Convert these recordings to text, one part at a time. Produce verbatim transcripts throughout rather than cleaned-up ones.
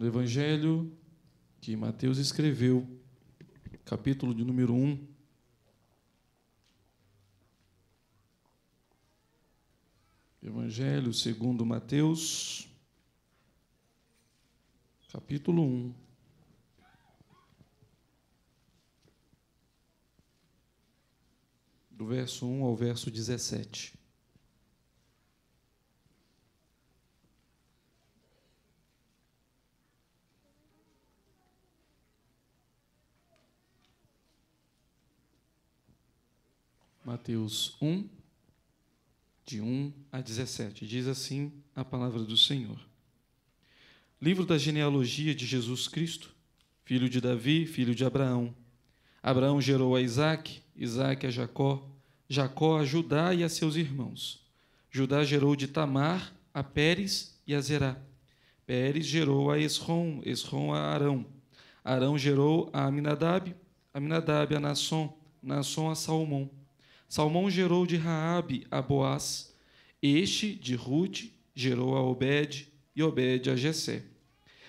no Evangelho que Mateus escreveu, capítulo de número um, Evangelho segundo Mateus, capítulo um. Do verso um ao verso dezessete. Mateus um, de um a dezessete. Diz assim a palavra do Senhor. Livro da genealogia de Jesus Cristo, filho de Davi, filho de Abraão. Abraão gerou a Isaac, Isaac a Jacó, Jacó a Judá e a seus irmãos. Judá gerou de Tamar a Pérez e a Zerá. Pérez gerou a Esrom, Esrom a Arão. Arão gerou a Aminadab, Aminadab a Nasson, Nasson a Salomão. Salomão gerou de Raabe a Boaz, este de Ruth gerou a Obed, e Obed a Jessé.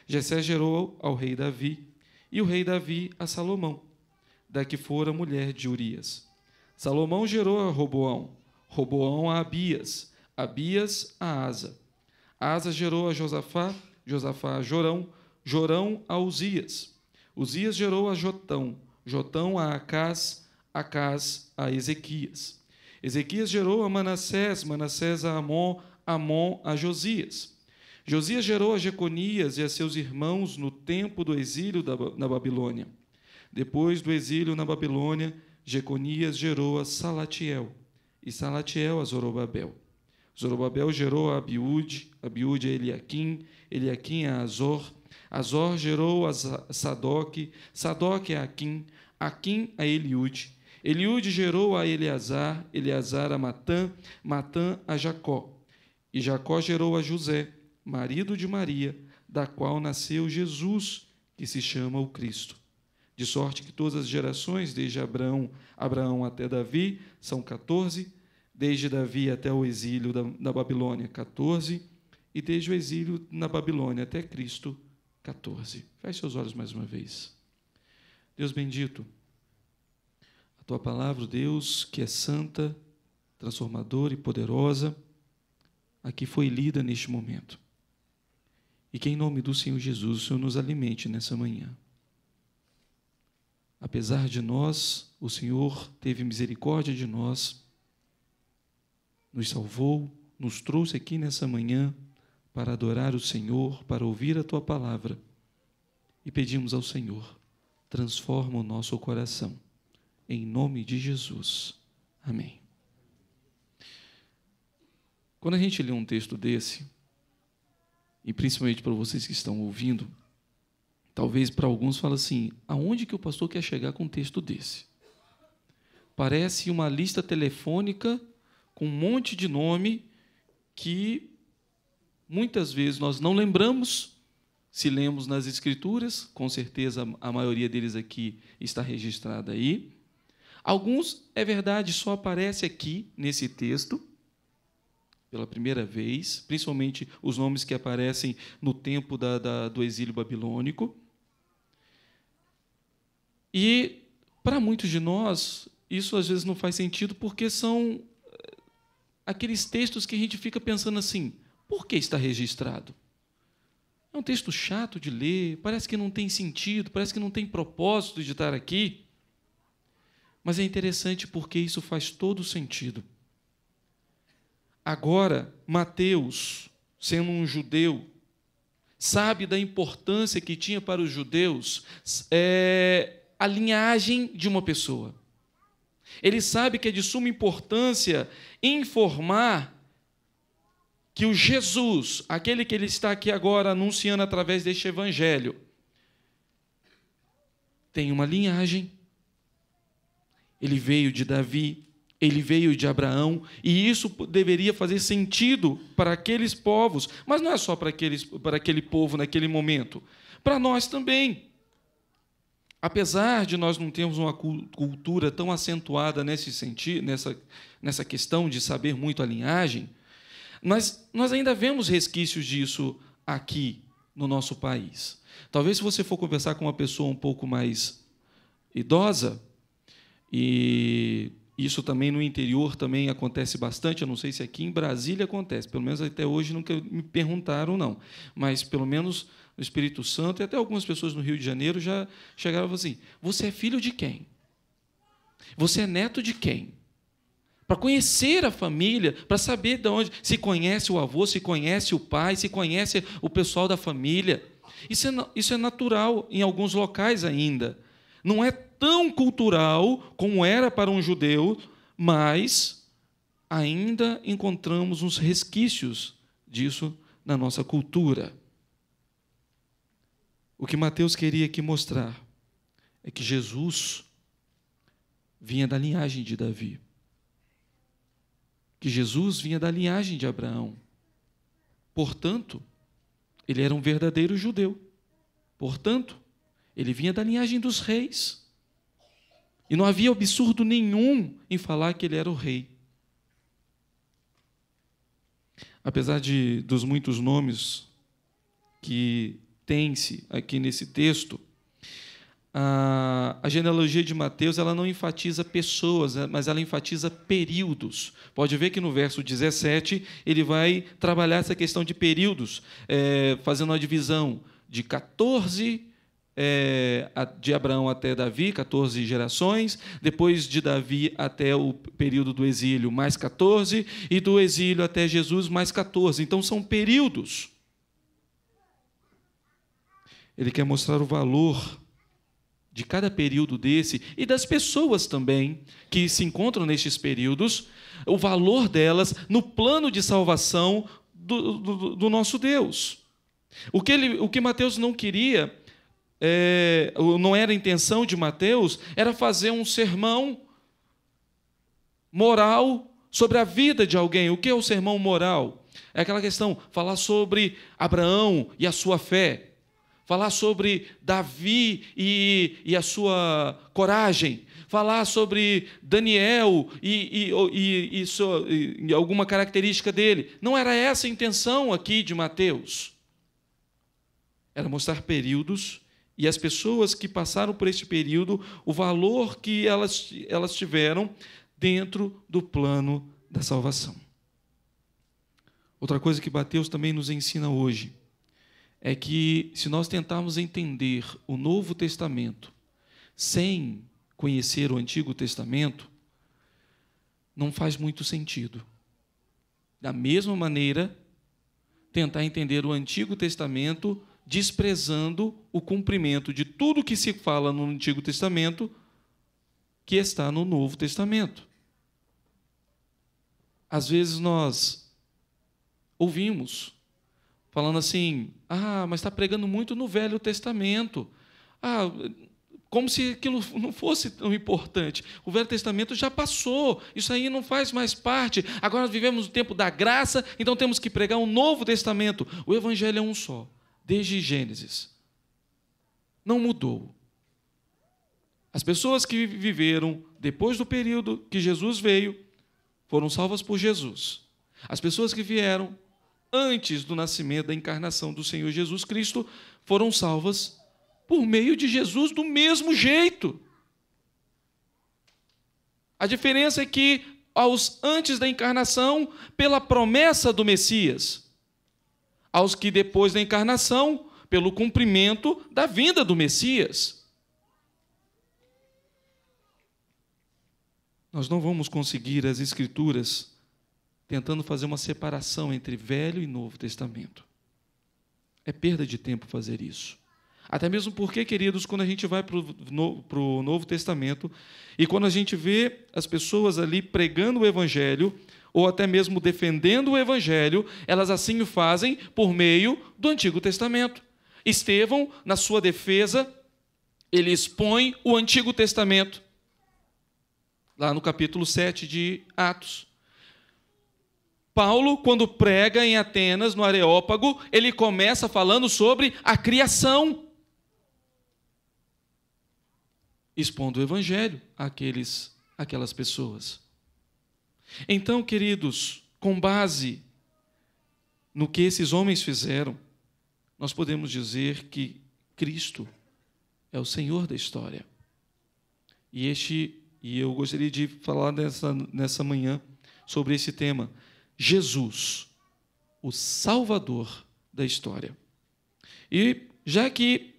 Jessé gerou ao rei Davi, e o rei Davi a Salomão, da que fora mulher de Urias. Salomão gerou a Roboão, Roboão a Abias, Abias a Asa. Asa gerou a Josafá, Josafá a Jorão, Jorão a Uzias. Uzias gerou a Jotão, Jotão a Acaz, Acaz a Ezequias. Ezequias gerou a Manassés, Manassés a Amon, Amon a Josias. Josias gerou a Jeconias e a seus irmãos no tempo do exílio da, na Babilônia. Depois do exílio na Babilônia, Jeconias gerou a Salatiel, e Salatiel a Zorobabel. Zorobabel gerou a Abiúde, Abiúde a Eliaquim, Eliaquim a Azor, Azor gerou a Sadoc, Sadoc a Aquim, Aquim a Eliúde. Eliúde gerou a Eleazar, Eleazar a Matã, Matã a Jacó. E Jacó gerou a José, marido de Maria, da qual nasceu Jesus, que se chama o Cristo. De sorte que todas as gerações, desde Abraão, Abraão até Davi, são quatorze, desde Davi até o exílio da, da Babilônia, quatorze, e desde o exílio na Babilônia até Cristo, quatorze. Feche seus olhos mais uma vez. Deus bendito, a Tua palavra, Deus, que é santa, transformadora e poderosa, aqui foi lida neste momento. E que em nome do Senhor Jesus, o Senhor nos alimente nessa manhã. Apesar de nós, o Senhor teve misericórdia de nós, nos salvou, nos trouxe aqui nessa manhã para adorar o Senhor, para ouvir a Tua palavra. E pedimos ao Senhor, transforma o nosso coração. Em nome de Jesus. Amém. Quando a gente lê um texto desse, e principalmente para vocês que estão ouvindo, talvez para alguns fala assim, aonde que o pastor quer chegar com um texto desse? Parece uma lista telefônica com um monte de nome que muitas vezes nós não lembramos, se lemos nas Escrituras, com certeza a maioria deles aqui está registrada aí. Alguns, é verdade, só aparece aqui nesse texto, pela primeira vez, principalmente os nomes que aparecem no tempo da, da, do exílio babilônico. E, para muitos de nós, isso às vezes não faz sentido, porque são aqueles textos que a gente fica pensando assim, por que está registrado? É um texto chato de ler, parece que não tem sentido, parece que não tem propósito de estar aqui. Mas é interessante porque isso faz todo sentido. Agora, Mateus, sendo um judeu, sabe da importância que tinha para os judeus é, a linhagem de uma pessoa. Ele sabe que é de suma importância informar que o Jesus, aquele que ele está aqui agora anunciando através deste evangelho, tem uma linhagem. Ele veio de Davi, ele veio de Abraão, e isso deveria fazer sentido para aqueles povos, mas não é só para, aqueles, para aquele povo naquele momento, para nós também. Apesar de nós não termos uma cultura tão acentuada nesse sentido, nessa, nessa questão de saber muito a linhagem, Mas nós ainda vemos resquícios disso aqui, no nosso país. Talvez se você for conversar com uma pessoa um pouco mais idosa, e isso também no interior também acontece bastante, eu não sei se aqui em Brasília acontece, pelo menos até hoje nunca me perguntaram, não, mas pelo menos no Espírito Santo e até algumas pessoas no Rio de Janeiro já chegaram e falaram assim, você é filho de quem? Você é neto de quem? Para conhecer a família, para saber de onde se conhece o avô, se conhece o pai, se conhece o pessoal da família. Isso é, isso é natural em alguns locais ainda. Não é tão cultural como era para um judeu, mas ainda encontramos uns resquícios disso na nossa cultura. O que Mateus queria aqui mostrar é que Jesus vinha da linhagem de Davi, que Jesus vinha da linhagem de Abraão. Portanto, ele era um verdadeiro judeu. Portanto, ele vinha da linhagem dos reis. E não havia absurdo nenhum em falar que ele era o rei. Apesar de, dos muitos nomes que tem-se aqui nesse texto, a genealogia de Mateus ela não enfatiza pessoas, mas ela enfatiza períodos. Pode ver que no verso dezessete ele vai trabalhar essa questão de períodos, é, fazendo a divisão de catorze, é, de Abraão até Davi, catorze gerações, depois de Davi até o período do exílio, mais catorze, e do exílio até Jesus, mais catorze. Então, são períodos. Ele quer mostrar o valor de cada período desse, e das pessoas também que se encontram nestes períodos, o valor delas no plano de salvação do, do, do nosso Deus. O que, ele, o que Mateus não queria, é, não era a intenção de Mateus, era fazer um sermão moral sobre a vida de alguém. O que é o sermão moral? É aquela questão, falar sobre Abraão e a sua fé, falar sobre Davi e, e a sua coragem, falar sobre Daniel e, e, e, e, sua, e alguma característica dele. Não era essa a intenção aqui de Mateus. Era mostrar períodos e as pessoas que passaram por este período, o valor que elas, elas tiveram dentro do plano da salvação. Outra coisa que Mateus também nos ensina hoje é que, se nós tentarmos entender o Novo Testamento sem conhecer o Antigo Testamento, não faz muito sentido. Da mesma maneira, tentar entender o Antigo Testamento desprezando o cumprimento de tudo que se fala no Antigo Testamento que está no Novo Testamento. Às vezes nós ouvimos falando assim, ah, mas está pregando muito no Velho Testamento. Ah, como se aquilo não fosse tão importante. O Velho Testamento já passou, isso aí não faz mais parte. Agora nós vivemos o tempo da graça, então temos que pregar um Novo Testamento. O Evangelho é um só, desde Gênesis. Não mudou. As pessoas que viveram depois do período que Jesus veio foram salvas por Jesus. As pessoas que vieram antes do nascimento da encarnação do Senhor Jesus Cristo, foram salvas por meio de Jesus do mesmo jeito. A diferença é que, aos antes da encarnação, pela promessa do Messias, aos que depois da encarnação, pelo cumprimento da vinda do Messias. Nós não vamos conseguir as Escrituras tentando fazer uma separação entre Velho e Novo Testamento. É perda de tempo fazer isso. Até mesmo porque, queridos, quando a gente vai para o Novo Testamento e quando a gente vê as pessoas ali pregando o Evangelho ou até mesmo defendendo o Evangelho, elas assim o fazem por meio do Antigo Testamento. Estevão, na sua defesa, ele expõe o Antigo Testamento, lá no capítulo sete de Atos. Paulo, quando prega em Atenas, no Areópago, ele começa falando sobre a criação, expondo o Evangelho àqueles, àquelas pessoas. Então, queridos, com base no que esses homens fizeram, nós podemos dizer que Cristo é o Senhor da história. E, este, e eu gostaria de falar nessa, nessa manhã sobre esse tema. Jesus, o Salvador da história. E já que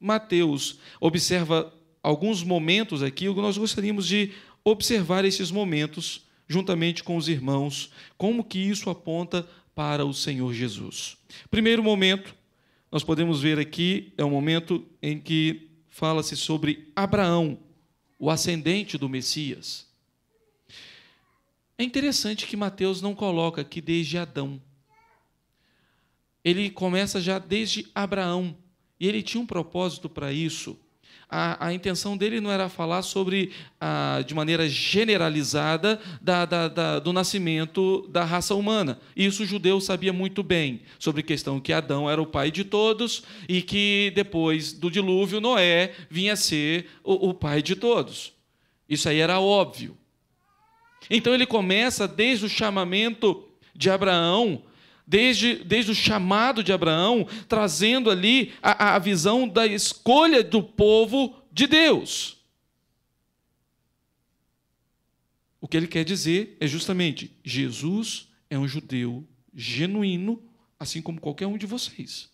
Mateus observa alguns momentos aqui, nós gostaríamos de observar esses momentos juntamente com os irmãos, como que isso aponta para o Senhor Jesus. Primeiro momento, nós podemos ver aqui, é um momento em que fala-se sobre Abraão, o ascendente do Messias. É interessante que Mateus não coloca aqui desde Adão. Ele começa já desde Abraão, e ele tinha um propósito para isso. A, a intenção dele não era falar sobre, a, de maneira generalizada, da, da, da, do nascimento da raça humana. Isso o judeu sabia muito bem, sobre a questão que Adão era o pai de todos e que, depois do dilúvio, Noé vinha a ser o, o pai de todos. Isso aí era óbvio. Então, ele começa desde o chamamento de Abraão, Desde, desde o chamado de Abraão, trazendo ali a, a visão da escolha do povo de Deus. O que ele quer dizer é justamente, Jesus é um judeu genuíno, assim como qualquer um de vocês.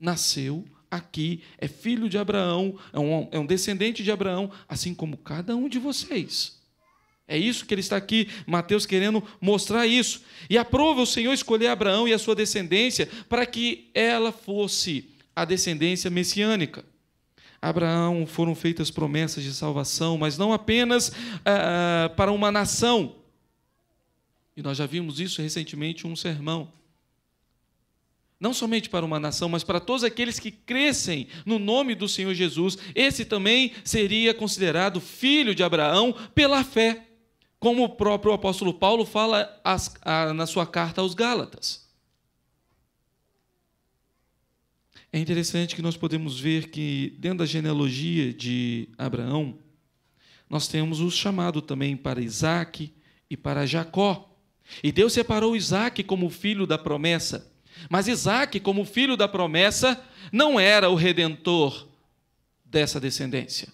Nasceu aqui, é filho de Abraão, é um, é um descendente de Abraão, assim como cada um de vocês. É isso que ele está aqui, Mateus, querendo mostrar isso. E aprova o Senhor escolher Abraão e a sua descendência para que ela fosse a descendência messiânica. A Abraão foram feitas promessas de salvação, mas não apenas ah, para uma nação. E nós já vimos isso recentemente em um sermão. Não somente para uma nação, mas para todos aqueles que crescem no nome do Senhor Jesus. Esse também seria considerado filho de Abraão pela fé, como o próprio apóstolo Paulo fala as, a, na sua carta aos Gálatas. É interessante que nós podemos ver que, dentro da genealogia de Abraão, nós temos o chamado também para Isaac e para Jacó. E Deus separou Isaac como filho da promessa. Mas Isaac, como filho da promessa, não era o redentor dessa descendência.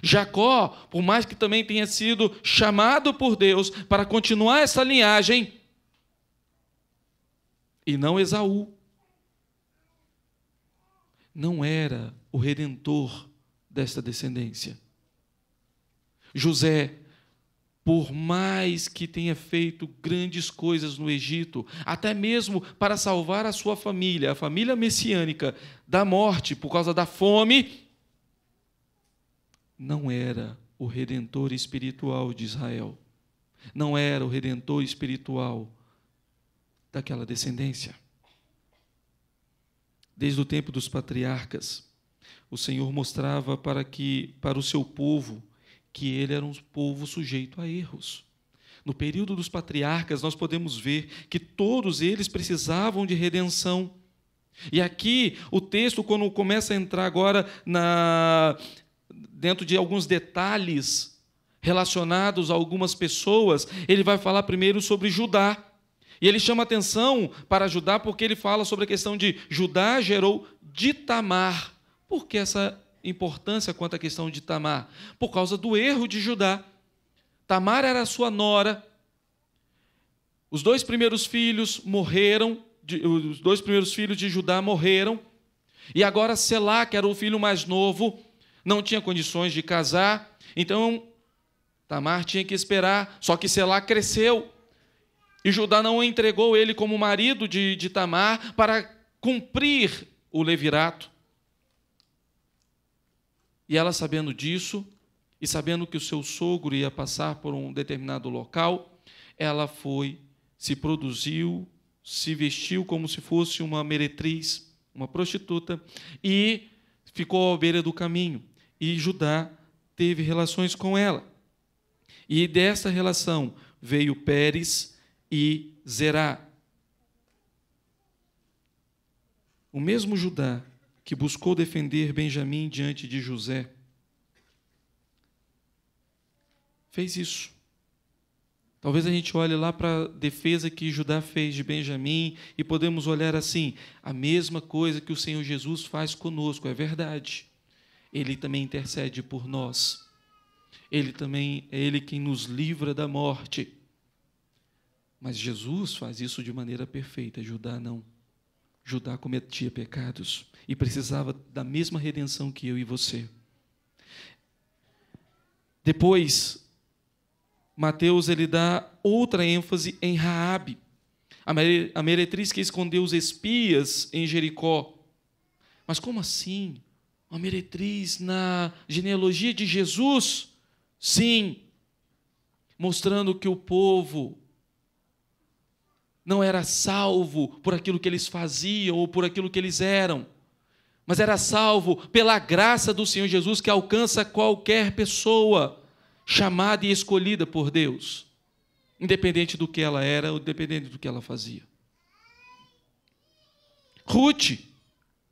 Jacó, por mais que também tenha sido chamado por Deus para continuar essa linhagem, e não Esaú, não era o redentor desta descendência. José, por mais que tenha feito grandes coisas no Egito, até mesmo para salvar a sua família, a família messiânica, da morte por causa da fome, não era o redentor espiritual de Israel. Não era o redentor espiritual daquela descendência. Desde o tempo dos patriarcas, o Senhor mostrava para que, para o seu povo, que ele era um povo sujeito a erros. No período dos patriarcas, nós podemos ver que todos eles precisavam de redenção. E aqui, o texto, quando começa a entrar agora na, dentro de alguns detalhes relacionados a algumas pessoas, ele vai falar primeiro sobre Judá. E ele chama atenção para Judá porque ele fala sobre a questão de Judá gerou de Tamar. Por que essa importância quanto à questão de Tamar? Por causa do erro de Judá. Tamar era sua nora. Os dois primeiros filhos morreram, de, os dois primeiros filhos de Judá morreram, e agora Selá, que era o filho mais novo, não tinha condições de casar, então Tamar tinha que esperar, só que Selá cresceu, e Judá não entregou ele como marido de, de Tamar para cumprir o levirato. E ela, sabendo disso, e sabendo que o seu sogro ia passar por um determinado local, ela foi, se produziu, se vestiu como se fosse uma meretriz, uma prostituta, e ficou à beira do caminho. E Judá teve relações com ela. E dessa relação veio Pérez e Zerá. O mesmo Judá que buscou defender Benjamim diante de José, fez isso. Talvez a gente olhe lá para a defesa que Judá fez de Benjamim e podemos olhar assim, a mesma coisa que o Senhor Jesus faz conosco, é verdade. Ele também intercede por nós. Ele também é Ele quem nos livra da morte. Mas Jesus faz isso de maneira perfeita, Judá não. Judá cometia pecados e precisava da mesma redenção que eu e você. Depois, Mateus ele dá outra ênfase em Raabe, a meretriz que escondeu os espias em Jericó. Mas como assim? Uma meretriz na genealogia de Jesus? Sim, mostrando que o povo não era salvo por aquilo que eles faziam ou por aquilo que eles eram, mas era salvo pela graça do Senhor Jesus que alcança qualquer pessoa chamada e escolhida por Deus, independente do que ela era ou independente do que ela fazia. Ruth,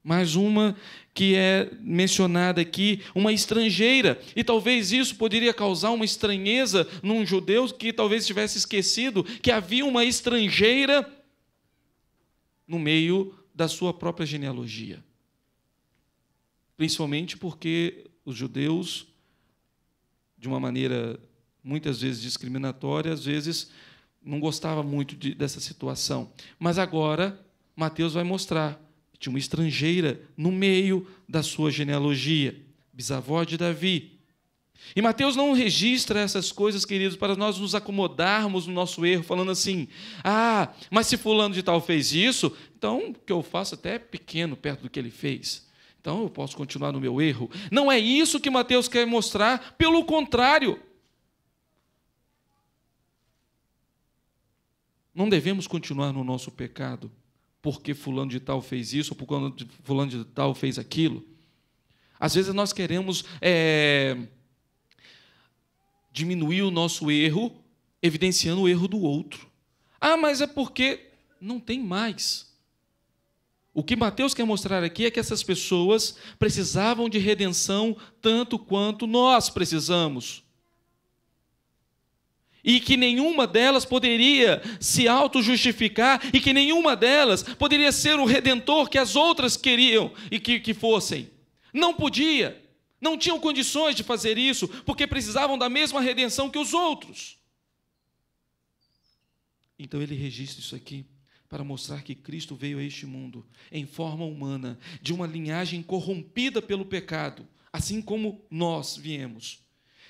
mais uma que é mencionada aqui, uma estrangeira, e talvez isso poderia causar uma estranheza num judeu que talvez tivesse esquecido que havia uma estrangeira no meio da sua própria genealogia. Principalmente porque os judeus, de uma maneira muitas vezes discriminatória, às vezes não gostavam muito de, dessa situação. Mas agora Mateus vai mostrar de uma estrangeira no meio da sua genealogia, bisavó de Davi. E Mateus não registra essas coisas, queridos, para nós nos acomodarmos no nosso erro, falando assim, ah, mas se fulano de tal fez isso, então o que eu faço até é pequeno perto do que ele fez. Então eu posso continuar no meu erro. Não é isso que Mateus quer mostrar, pelo contrário. Não devemos continuar no nosso pecado, porque fulano de tal fez isso, ou porque fulano de tal fez aquilo. Às vezes nós queremos é, diminuir o nosso erro, evidenciando o erro do outro. Ah, mas é porque não tem mais. O que Mateus quer mostrar aqui é que essas pessoas precisavam de redenção tanto quanto nós precisamos. E que nenhuma delas poderia se auto-justificar, e que nenhuma delas poderia ser o redentor que as outras queriam e que, que fossem. Não podia, não tinham condições de fazer isso, porque precisavam da mesma redenção que os outros. Então ele registra isso aqui para mostrar que Cristo veio a este mundo em forma humana, de uma linhagem corrompida pelo pecado, assim como nós viemos.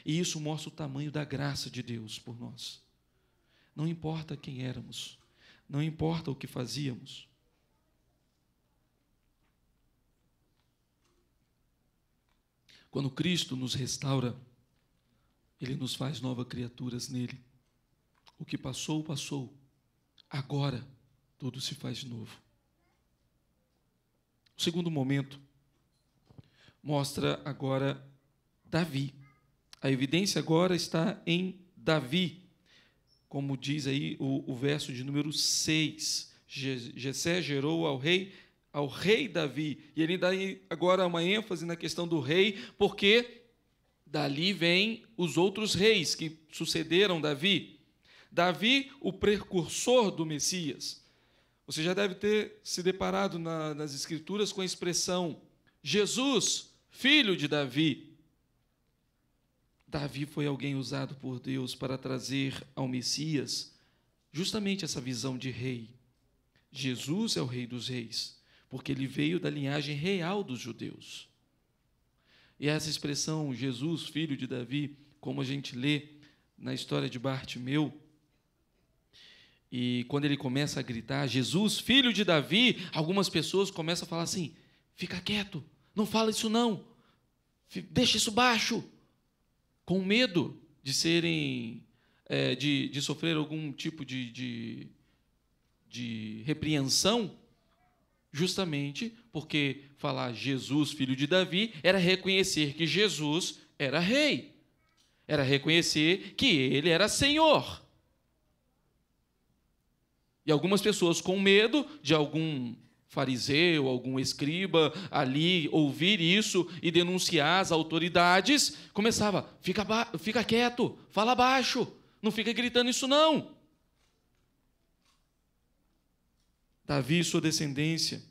E isso mostra o tamanho da graça de Deus por nós. Não importa quem éramos, não importa o que fazíamos. Quando Cristo nos restaura, Ele nos faz novas criaturas nele. O que passou, passou. Agora, tudo se faz novo. O segundo momento mostra agora Davi. A evidência agora está em Davi, como diz aí o, o verso de número seis. Jessé gerou ao rei, ao rei Davi. E ele dá agora uma ênfase na questão do rei, porque dali vem os outros reis que sucederam Davi. Davi, o precursor do Messias. Você já deve ter se deparado na, nas Escrituras com a expressão Jesus, filho de Davi. Davi foi alguém usado por Deus para trazer ao Messias justamente essa visão de rei. Jesus é o rei dos reis, porque ele veio da linhagem real dos judeus. E essa expressão, Jesus, filho de Davi, como a gente lê na história de Bartimeu, e quando ele começa a gritar, Jesus, filho de Davi, algumas pessoas começam a falar assim, fica quieto, não fala isso não, deixa isso baixo, com medo de serem, é, de, de sofrer algum tipo de, de, de repreensão, justamente porque falar Jesus, filho de Davi, era reconhecer que Jesus era rei, era reconhecer que ele era Senhor. E algumas pessoas com medo de algum fariseu, algum escriba ali ouvir isso e denunciar as autoridades, começava, fica, ba- fica quieto, fala baixo, Não fica gritando isso não. Davi e sua descendência,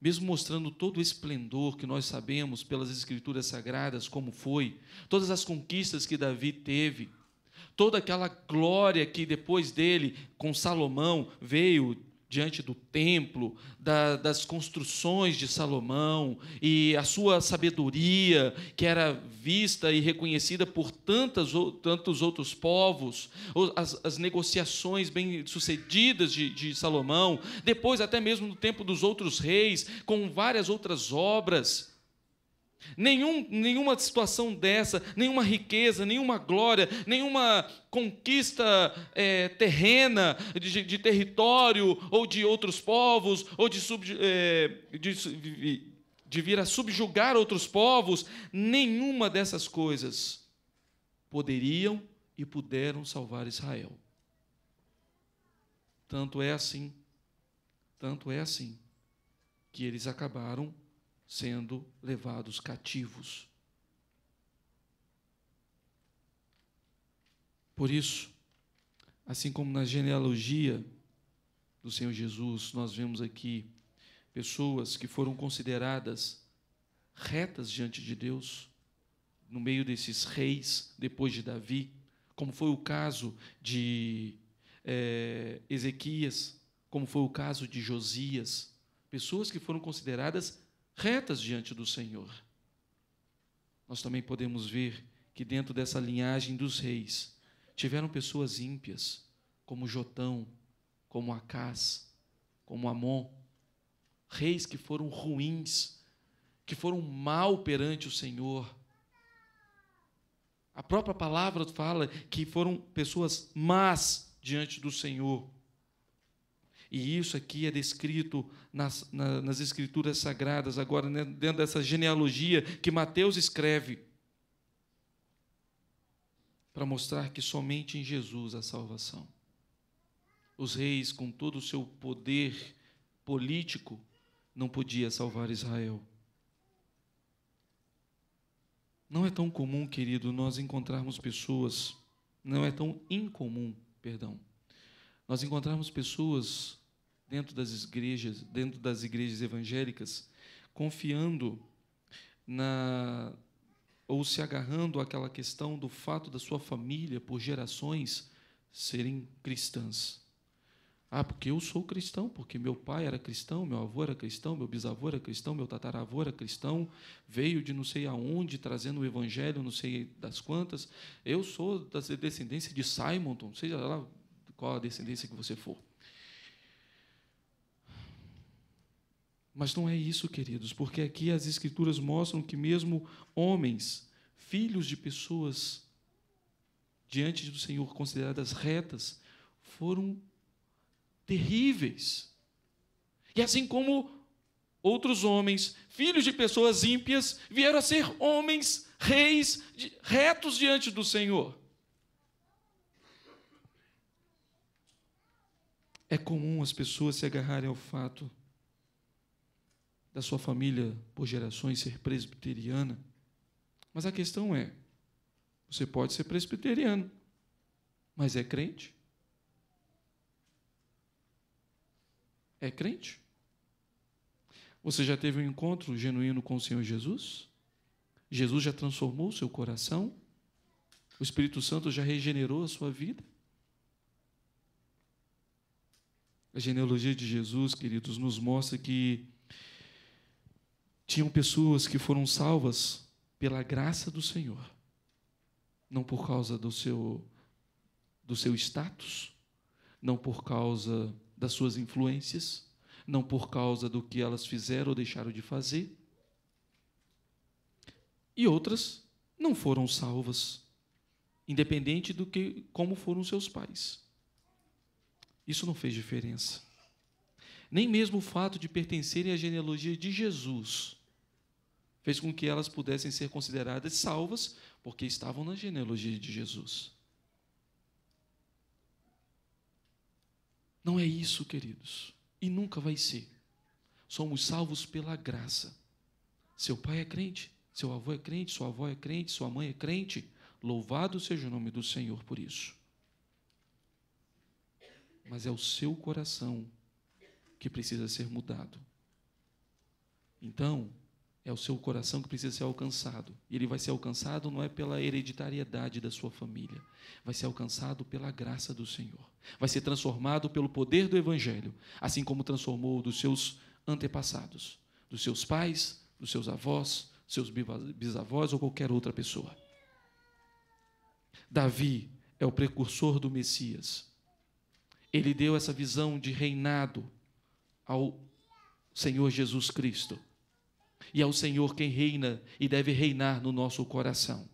mesmo mostrando todo o esplendor que nós sabemos pelas Escrituras Sagradas, como foi, todas as conquistas que Davi teve, toda aquela glória que depois dele, com Salomão, veio diante do templo, da, das construções de Salomão, e a sua sabedoria, que era vista e reconhecida por tantas, tantos outros povos, as, as negociações bem-sucedidas de, de Salomão, depois até mesmo no tempo dos outros reis, com várias outras obras. Nenhum, nenhuma situação dessa, nenhuma riqueza, nenhuma glória, nenhuma conquista é, terrena de, de território ou de outros povos, ou de, sub, é, de, de vir a subjugar outros povos, nenhuma dessas coisas poderiam e puderam salvar Israel. Tanto é assim, tanto é assim, que eles acabaram sendo levados cativos. Por isso, assim como na genealogia do Senhor Jesus, nós vemos aqui pessoas que foram consideradas retas diante de Deus, no meio desses reis, depois de Davi, como foi o caso de é, Ezequias, como foi o caso de Josias, pessoas que foram consideradas retas, retas diante do Senhor. Nós também podemos ver que dentro dessa linhagem dos reis tiveram pessoas ímpias, como Jotão, como Acaz, como Amon, reis que foram ruins, que foram mal perante o Senhor. A própria palavra fala que foram pessoas más diante do Senhor. E isso aqui é descrito nas, na, nas Escrituras Sagradas, agora, né, dentro dessa genealogia que Mateus escreve, para mostrar que somente em Jesus há salvação. Os reis, com todo o seu poder político, não podiam salvar Israel. Não é tão comum, querido, nós encontrarmos pessoas, não é tão incomum, perdão, nós encontramos pessoas dentro das igrejas, dentro das igrejas evangélicas, confiando na ou se agarrando àquela questão do fato da sua família, por gerações, serem cristãs. Ah, porque eu sou cristão, porque meu pai era cristão, meu avô era cristão, meu bisavô era cristão, meu tataravô era cristão, veio de não sei aonde, trazendo o evangelho, não sei das quantas. Eu sou da descendência de Simon, seja lá qual a descendência que você for. Mas não é isso, queridos, porque aqui as Escrituras mostram que mesmo homens, filhos de pessoas diante do Senhor consideradas retas, foram terríveis. E assim como outros homens, filhos de pessoas ímpias, vieram a ser homens, reis, retos diante do Senhor. É comum as pessoas se agarrarem ao fato da sua família, por gerações, ser presbiteriana. Mas a questão é, você pode ser presbiteriano, mas é crente? É crente? Você já teve um encontro genuíno com o Senhor Jesus? Jesus já transformou o seu coração? O Espírito Santo já regenerou a sua vida? A genealogia de Jesus, queridos, nos mostra que tinham pessoas que foram salvas pela graça do Senhor, não por causa do seu, do seu status, não por causa das suas influências, não por causa do que elas fizeram ou deixaram de fazer. E outras não foram salvas, independente do que, como foram seus pais. Isso não fez diferença. Nem mesmo o fato de pertencerem à genealogia de Jesus fez com que elas pudessem ser consideradas salvas, porque estavam na genealogia de Jesus. Não é isso, queridos, e nunca vai ser. Somos salvos pela graça. Seu pai é crente, seu avô é crente, sua avó é crente, sua mãe é crente, Louvado seja o nome do Senhor por isso. Mas é o seu coração que precisa ser mudado. Então, é o seu coração que precisa ser alcançado. E ele vai ser alcançado não é pela hereditariedade da sua família, vai ser alcançado pela graça do Senhor. Vai ser transformado pelo poder do Evangelho, assim como transformou dos seus antepassados, dos seus pais, dos seus avós, dos seus bisavós ou qualquer outra pessoa. Davi é o precursor do Messias. Ele deu essa visão de reinado ao Senhor Jesus Cristo. E é o Senhor quem reina e deve reinar no nosso coração.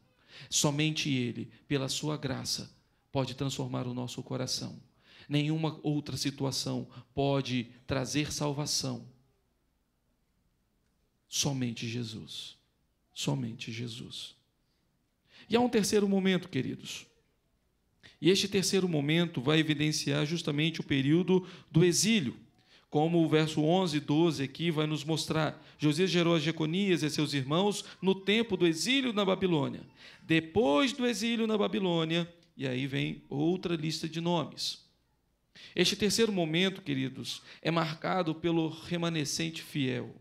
Somente Ele, pela sua graça, pode transformar o nosso coração. Nenhuma outra situação pode trazer salvação. Somente Jesus. Somente Jesus. E há um terceiro momento, queridos. E este terceiro momento vai evidenciar justamente o período do exílio. Como o verso onze e doze aqui vai nos mostrar, Josias gerou a Jeconias e seus irmãos no tempo do exílio na Babilônia. Depois do exílio na Babilônia, e aí vem outra lista de nomes. Este terceiro momento, queridos, é marcado pelo remanescente fiel.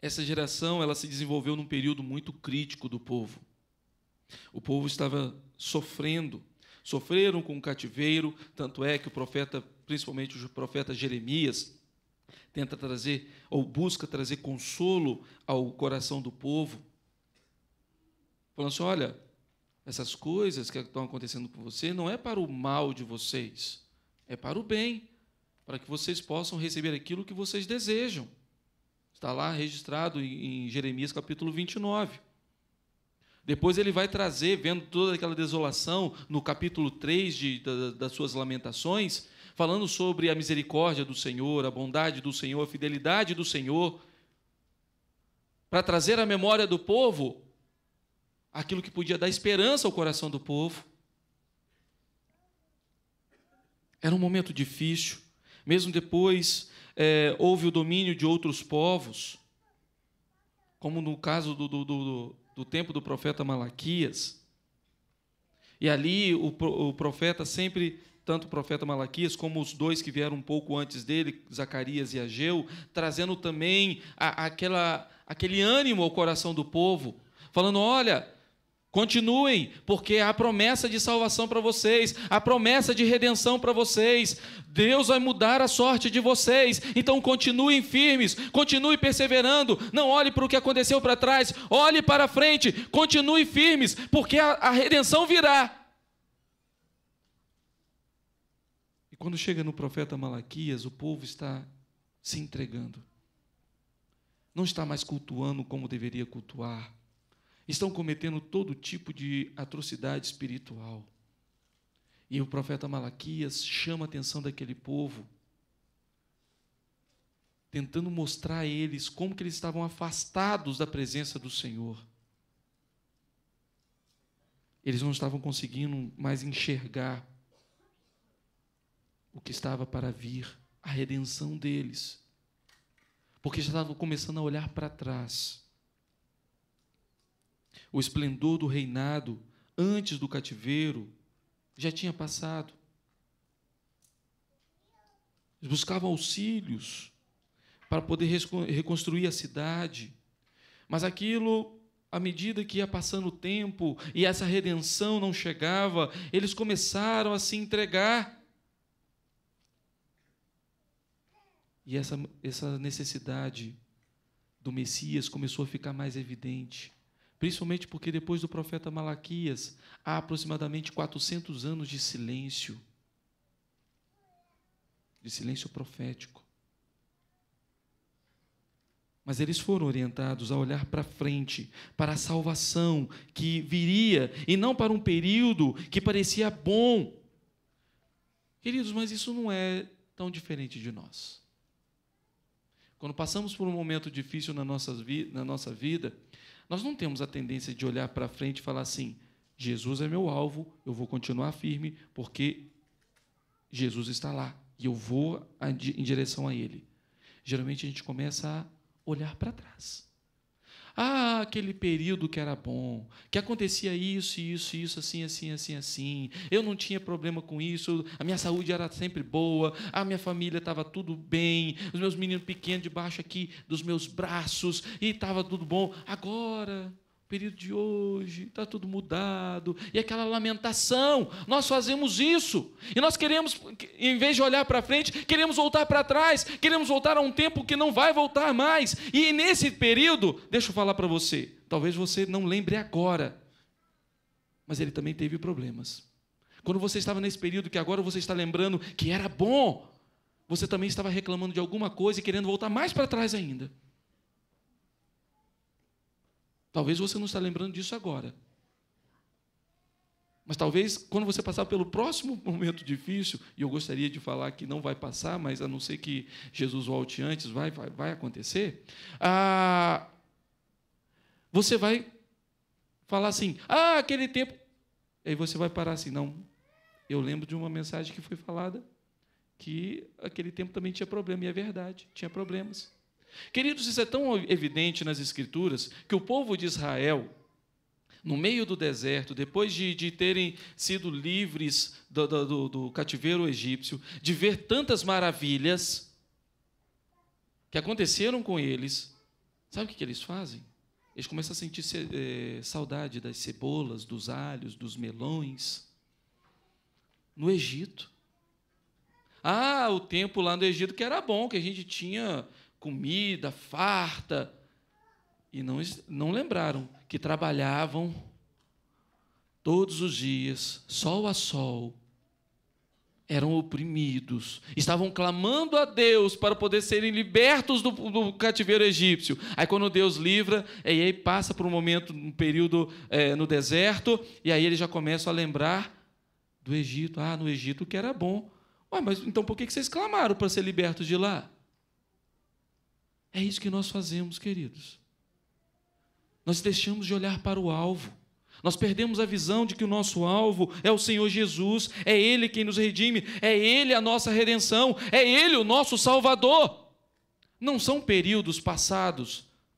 Essa geração ela se desenvolveu num período muito crítico do povo. O povo estava sofrendo, sofreram com o cativeiro, tanto é que o profeta, principalmente o profeta Jeremias, tenta trazer, ou busca trazer consolo ao coração do povo, falando assim, olha, essas coisas que estão acontecendo com você não é para o mal de vocês, é para o bem, para que vocês possam receber aquilo que vocês desejam. Está lá registrado em Jeremias capítulo vinte e nove. Depois ele vai trazer, vendo toda aquela desolação, no capítulo três de, da, das suas lamentações, falando sobre a misericórdia do Senhor, a bondade do Senhor, a fidelidade do Senhor, para trazer à memória do povo aquilo que podia dar esperança ao coração do povo. Era um momento difícil, mesmo depois... É, houve o domínio de outros povos, como no caso do, do, do, do tempo do profeta Malaquias. E ali o, o profeta sempre, tanto o profeta Malaquias como os dois que vieram um pouco antes dele, Zacarias e Ageu, trazendo também a, aquela, aquele ânimo ao coração do povo, falando, olha, continuem, porque há promessa de salvação para vocês, há promessa de redenção para vocês, Deus vai mudar a sorte de vocês, então continuem firmes, continuem perseverando, não olhe para o que aconteceu para trás, olhe para frente, continue firmes, porque a, a redenção virá. E quando chega no profeta Malaquias, o povo está se entregando, não está mais cultuando como deveria cultuar, estão cometendo todo tipo de atrocidade espiritual. E o profeta Malaquias chama a atenção daquele povo, tentando mostrar a eles como que eles estavam afastados da presença do Senhor. Eles não estavam conseguindo mais enxergar o que estava para vir, a redenção deles, porque já estavam começando a olhar para trás. O esplendor do reinado antes do cativeiro já tinha passado. Eles buscavam auxílios para poder reconstruir a cidade, mas aquilo, à medida que ia passando o tempo e essa redenção não chegava, eles começaram a se entregar. E essa, essa necessidade do Messias começou a ficar mais evidente. Principalmente porque depois do profeta Malaquias, há aproximadamente quatrocentos anos de silêncio, de silêncio profético. Mas eles foram orientados a olhar para frente, para a salvação que viria, e não para um período que parecia bom. Queridos, mas isso não é tão diferente de nós. Quando passamos por um momento difícil na nossa, vi- na nossa vida, nós não temos a tendência de olhar para frente e falar assim, Jesus é meu alvo, eu vou continuar firme, porque Jesus está lá, e eu vou em direção a Ele. geralmente a gente começa a olhar para trás. Ah, aquele período que era bom, que acontecia isso, isso, isso, assim, assim, assim, assim. Eu não tinha problema com isso, a minha saúde era sempre boa, a minha família estava tudo bem, os meus meninos pequenos debaixo aqui dos meus braços, e estava tudo bom. Agora, o período de hoje, está tudo mudado. E aquela lamentação, nós fazemos isso. E nós queremos, em vez de olhar para frente, queremos voltar para trás, queremos voltar a um tempo que não vai voltar mais. E nesse período, deixa eu falar para você, talvez você não lembre agora, mas ele também teve problemas. Quando você estava nesse período que agora você está lembrando que era bom, você também estava reclamando de alguma coisa e querendo voltar mais para trás ainda. Talvez você não está lembrando disso agora. Mas talvez, quando você passar pelo próximo momento difícil, e eu gostaria de falar que não vai passar, mas a não ser que Jesus volte antes, vai, vai, vai acontecer, ah, você vai falar assim, ah, aquele tempo... Aí você vai parar assim, não, eu lembro de uma mensagem que foi falada, que aquele tempo também tinha problema, e é verdade, tinha problemas. Queridos, isso é tão evidente nas Escrituras que o povo de Israel, no meio do deserto, depois de, de terem sido livres do, do, do cativeiro egípcio, de ver tantas maravilhas que aconteceram com eles, sabe o que eles fazem? Eles começam a sentir é, saudade das cebolas, dos alhos, dos melões, no Egito. Ah, o tempo lá no Egito que era bom, que a gente tinha... comida farta, e não, não lembraram que trabalhavam todos os dias, sol a sol, eram oprimidos, estavam clamando a Deus para poder serem libertos do, do cativeiro egípcio. Aí, quando Deus livra, e aí passa por um momento, um período é, no deserto, e aí eles já começam a lembrar do Egito. Ah, no Egito que era bom. Ué, mas então por que vocês clamaram para ser libertos de lá? É isso que nós fazemos, queridos. Nós deixamos de olhar para o alvo. Nós perdemos a visão de que o nosso alvo é o Senhor Jesus, é Ele quem nos redime, é Ele a nossa redenção, é Ele o nosso Salvador. Não são períodos passados,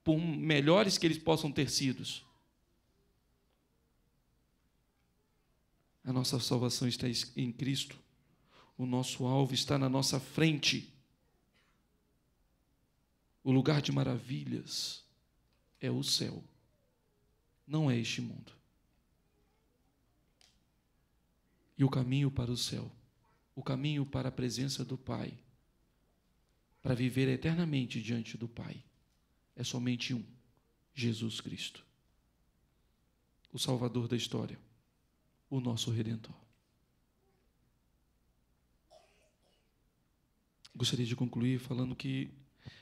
por melhores que eles possam ter sido. A nossa salvação está em Cristo. O nosso alvo está na nossa frente. O lugar de maravilhas é o céu, não é este mundo. E o caminho para o céu, o caminho para a presença do Pai, para viver eternamente diante do Pai, é somente um: Jesus Cristo, o Salvador da história, o nosso Redentor. Gostaria de concluir falando que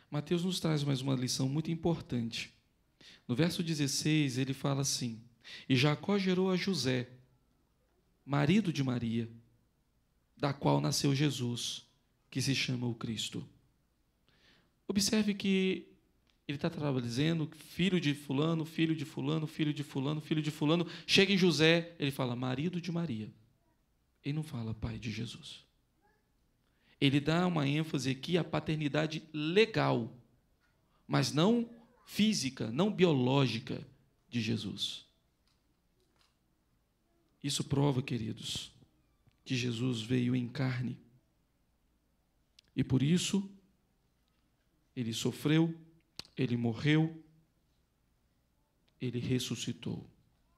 Mateus nos traz mais uma lição muito importante. No verso dezesseis, ele fala assim, e Jacó gerou a José, marido de Maria, da qual nasceu Jesus, que se chama o Cristo. Observe que ele está dizendo, filho de fulano, filho de fulano, filho de fulano, filho de fulano, chega em José, ele fala, marido de Maria. Ele não fala pai de Jesus. Ele dá uma ênfase aqui à paternidade legal, mas não física, não biológica de Jesus. Isso prova, queridos, que Jesus veio em carne. E por isso, ele sofreu, ele morreu, ele ressuscitou,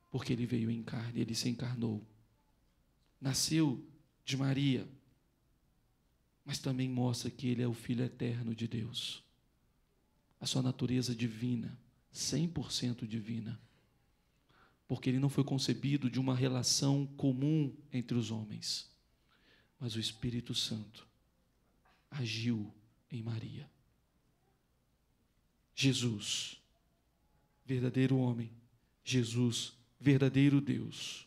porque ele veio em carne, ele se encarnou. Nasceu de Maria, mas também mostra que ele é o Filho eterno de Deus. A sua natureza divina, cem por cento divina, porque ele não foi concebido de uma relação comum entre os homens, mas o Espírito Santo agiu em Maria. Jesus, verdadeiro homem, Jesus, verdadeiro Deus.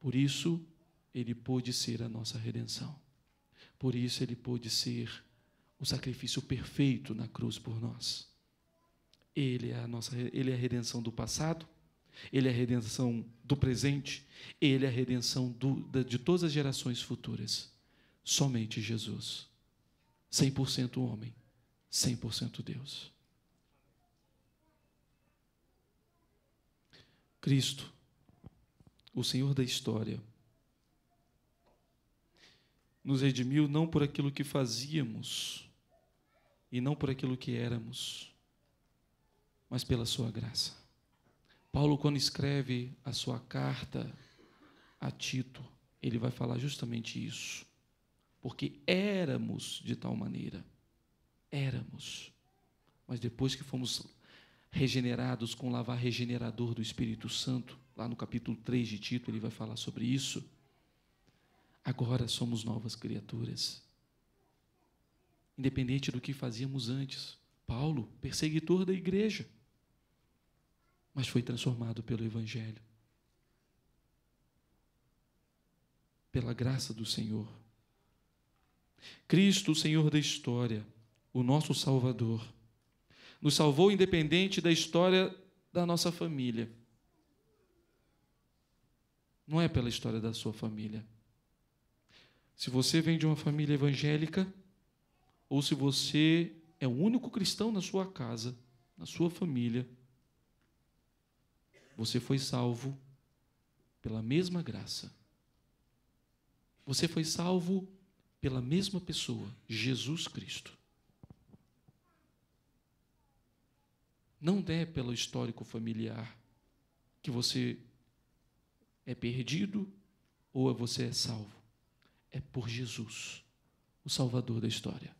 Por isso, Ele pôde ser a nossa redenção. Por isso, Ele pôde ser o sacrifício perfeito na cruz por nós. Ele é a nossa, Ele é a redenção do passado, Ele é a redenção do presente, Ele é a redenção do, de todas as gerações futuras. Somente Jesus. cem por cento homem, cem por cento Deus. Cristo, o Senhor da história, nos redimiu não por aquilo que fazíamos e não por aquilo que éramos, mas pela sua graça. Paulo, quando escreve a sua carta a Tito, ele vai falar justamente isso, porque éramos de tal maneira, éramos, mas depois que fomos regenerados com o lavar regenerador do Espírito Santo, lá no capítulo três de Tito, ele vai falar sobre isso, agora somos novas criaturas, independente do que fazíamos antes. Paulo, perseguidor da igreja, mas foi transformado pelo Evangelho, pela graça do Senhor. Cristo, o Senhor da história, o nosso Salvador, nos salvou independente da história da nossa família. Não é pela história da sua família. Se você vem de uma família evangélica, ou se você é o único cristão na sua casa, na sua família, você foi salvo pela mesma graça. Você foi salvo pela mesma pessoa, Jesus Cristo. Não é pelo histórico familiar que você é perdido ou você é salvo. É por Jesus, o Salvador da história.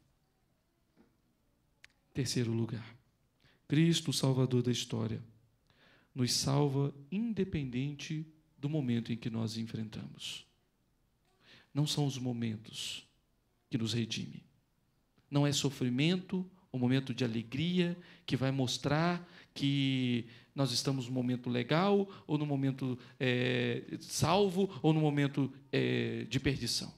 Terceiro lugar, Cristo, o Salvador da história, nos salva independente do momento em que nós enfrentamos. Não são os momentos que nos redime. Não é sofrimento, um momento de alegria, que vai mostrar que nós estamos num momento legal, ou num momento é, salvo, ou num momento é, de perdição.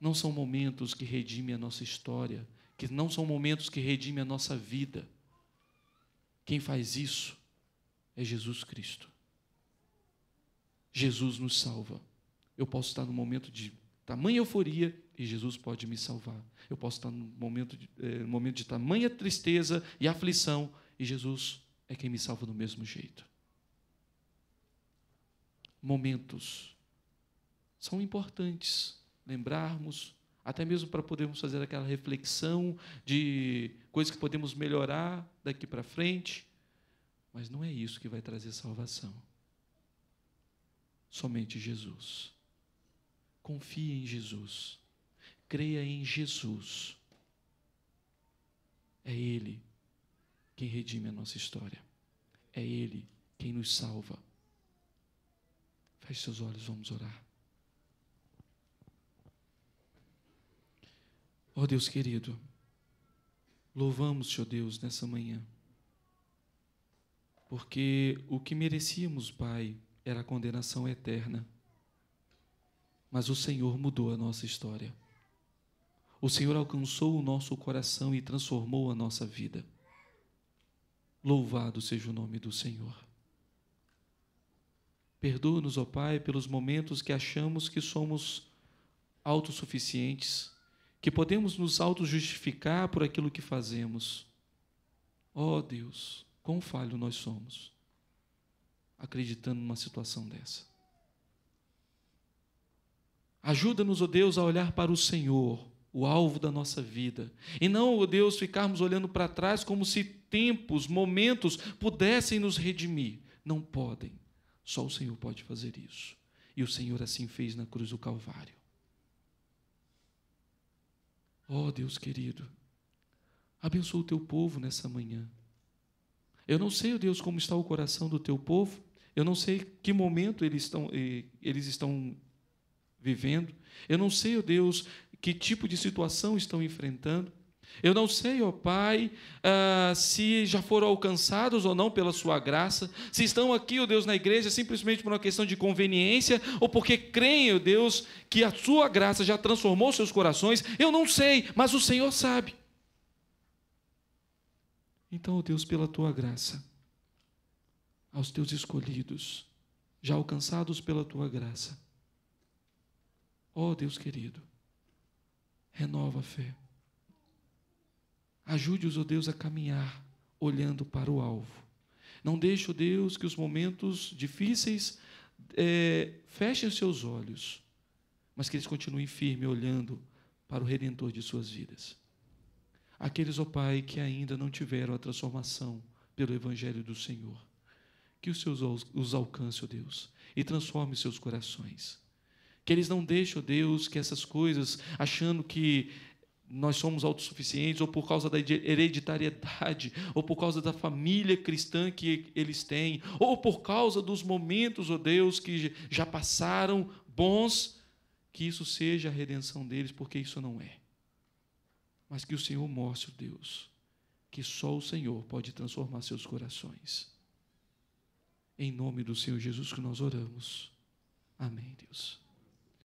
Não são momentos que redimem a nossa história, que não são momentos que redimem a nossa vida. Quem faz isso é Jesus Cristo. Jesus nos salva. Eu posso estar num momento de tamanha euforia, e Jesus pode me salvar. Eu posso estar num momento de, é, num momento de tamanha tristeza e aflição, e Jesus é quem me salva do mesmo jeito. Momentos são importantes lembrarmos, até mesmo para podermos fazer aquela reflexão de coisas que podemos melhorar daqui para frente, mas não é isso que vai trazer salvação. Somente Jesus. Confie em Jesus, creia em Jesus. É Ele quem redime a nossa história. É Ele quem nos salva. Feche seus olhos, vamos orar. Ó Deus querido, louvamos-te, ó Deus, nessa manhã, porque o que merecíamos, Pai, era a condenação eterna. Mas o Senhor mudou a nossa história. O Senhor alcançou o nosso coração e transformou a nossa vida. Louvado seja o nome do Senhor. Perdoa-nos, ó Pai, pelos momentos que achamos que somos autossuficientes, que podemos nos auto-justificar por aquilo que fazemos. Ó Deus, quão falho nós somos, acreditando numa situação dessa. Ajuda-nos, ó Deus, a olhar para o Senhor, o alvo da nossa vida. E não, ó Deus, ficarmos olhando para trás como se tempos, momentos pudessem nos redimir. Não podem. Só o Senhor pode fazer isso. E o Senhor assim fez na cruz do Calvário. Ó Deus querido, abençoa o teu povo nessa manhã. Eu não sei, ó Deus, como está o coração do teu povo. Eu não sei que momento eles estão, eles estão vivendo, eu não sei, ó Deus, que tipo de situação estão enfrentando, eu não sei, ó Pai, uh, se já foram alcançados ou não pela sua graça, se estão aqui, ó Deus, na igreja, simplesmente por uma questão de conveniência, ou porque creem, ó Deus, que a sua graça já transformou seus corações, eu não sei, mas o Senhor sabe. Então, ó Deus, pela tua graça, aos teus escolhidos, já alcançados pela tua graça, ó Deus querido, renova a fé. Ajude-os, ó Deus, a caminhar olhando para o alvo. Não deixe, ó Deus, que os momentos difíceis é, fechem os seus olhos, mas que eles continuem firmes olhando para o Redentor de suas vidas. Aqueles, ó Pai, que ainda não tiveram a transformação pelo Evangelho do Senhor, que os seus os alcance, ó Deus, e transforme seus corações. Que eles não deixem, ó Deus, que essas coisas, achando que nós somos autossuficientes, ou por causa da hereditariedade, ou por causa da família cristã que eles têm, ou por causa dos momentos, ó Deus, que já passaram bons, que isso seja a redenção deles, porque isso não é. Mas que o Senhor mostre, ó Deus, que só o Senhor pode transformar seus corações. Em nome do Senhor Jesus que nós oramos. Amém, Deus.